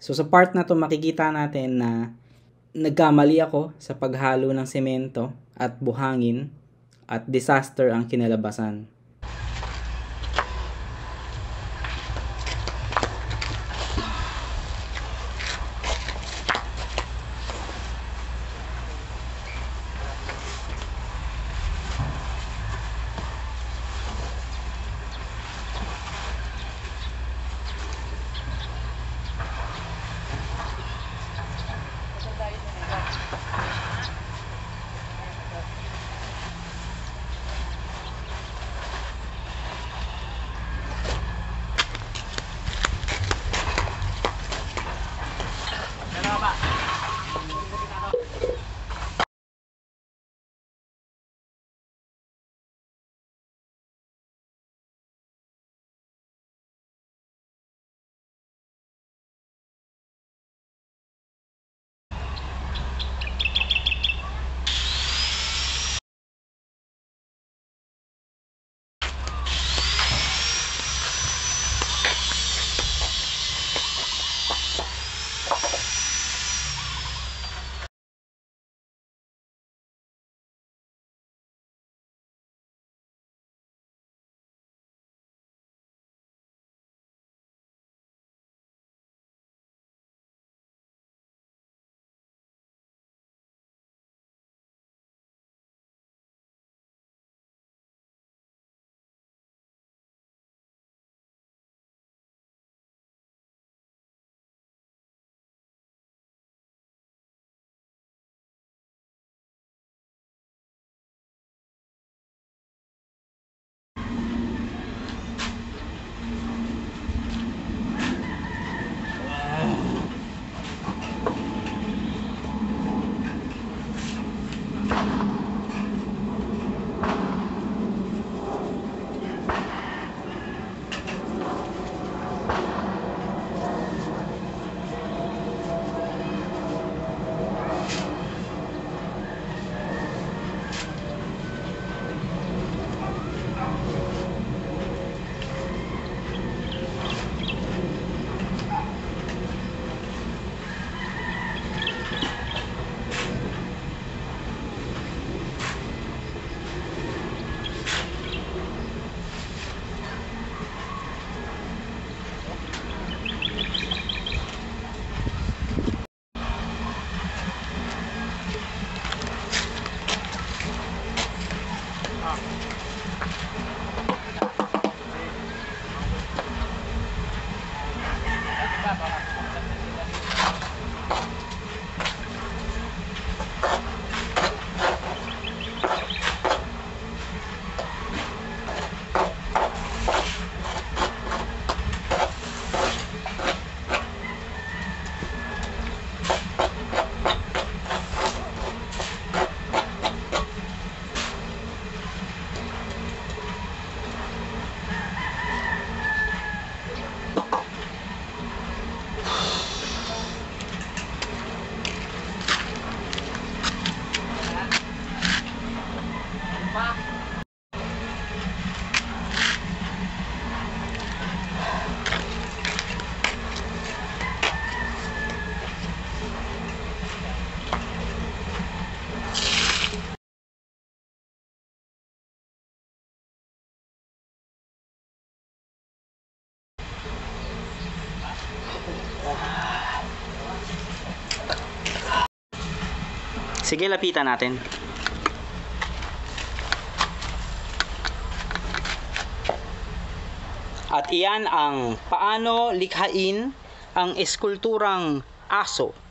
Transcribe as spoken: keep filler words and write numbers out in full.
So sa part na to makikita natin na nagkamali ako sa paghalo ng semento at buhangin at disaster ang kinalabasan. Sige, lapitan natin. At iyan ang Paano Likhain ang Eskulturang Aso.